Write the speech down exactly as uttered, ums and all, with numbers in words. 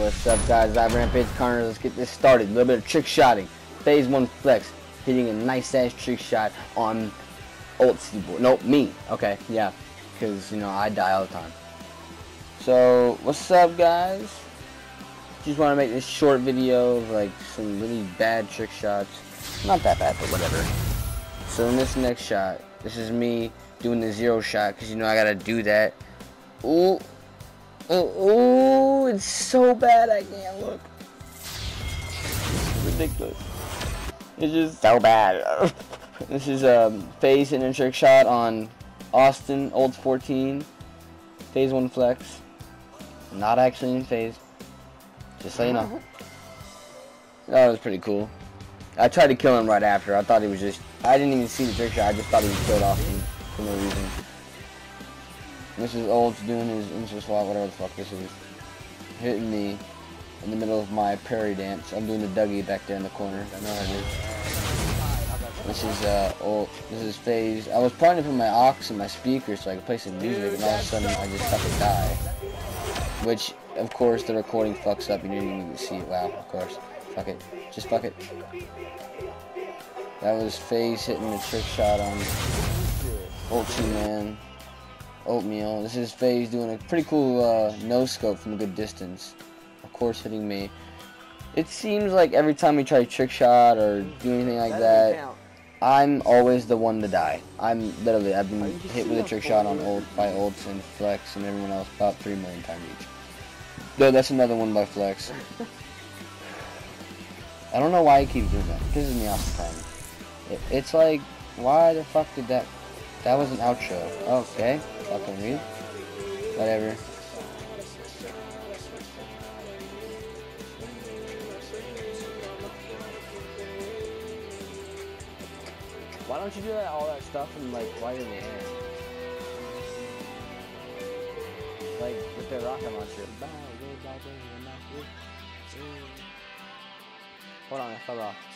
What's up, guys? I'm Rampage Connor. Let's get this started. A little bit of trick shotting. Phase one flex, hitting a nice ass trick shot on Ultsy board. Nope, me. Okay, yeah, because you know I die all the time. So what's up, guys? Just want to make this short video of like some really bad trick shots. Not that bad, but whatever. So in this next shot, this is me doing the zero shot because you know I gotta do that. Ooh. Oh, it's so bad I can't look. It's ridiculous. It's just so bad. This is a FaZe and a trick shot on Austin, old fourteen, phase one flex. Not actually in phase. Just so you know. That was pretty cool. I tried to kill him right after. I thought he was just. I didn't even see the trick shot. I just thought he was killed Austin for no reason. This is Ults doing his insert swap, whatever the fuck this is. Hitting me in the middle of my parry dance. I'm doing the Dougie back there in the corner. I know I do. This is uh, Ults. This is FaZe. I was planning to put my aux in my speaker so I could play some music, and all of a sudden I just fucking die. Which, of course, the recording fucks up and you didn't even see it. Wow, of course. Fuck it. Just fuck it. That was FaZe hitting the trick shot on Ultsy, man. Oatmeal. This is FaZe doing a pretty cool uh, no scope from a good distance. Of course, hitting me. It seems like every time we try trick shot or do anything like that, I'm always the one to die. I'm literally I've been hit with a trick shot on old by Ults and Flex and everyone else about three million times each. No, that's another one by Flex. I don't know why I keep doing that. It pisses me off the time. It, it's like, why the fuck did that? That was an outro. Okay. Fucking read. Whatever. Why don't you do that, all that stuff and like right in the air? Like with their rocket launcher. Hold on, I fell off.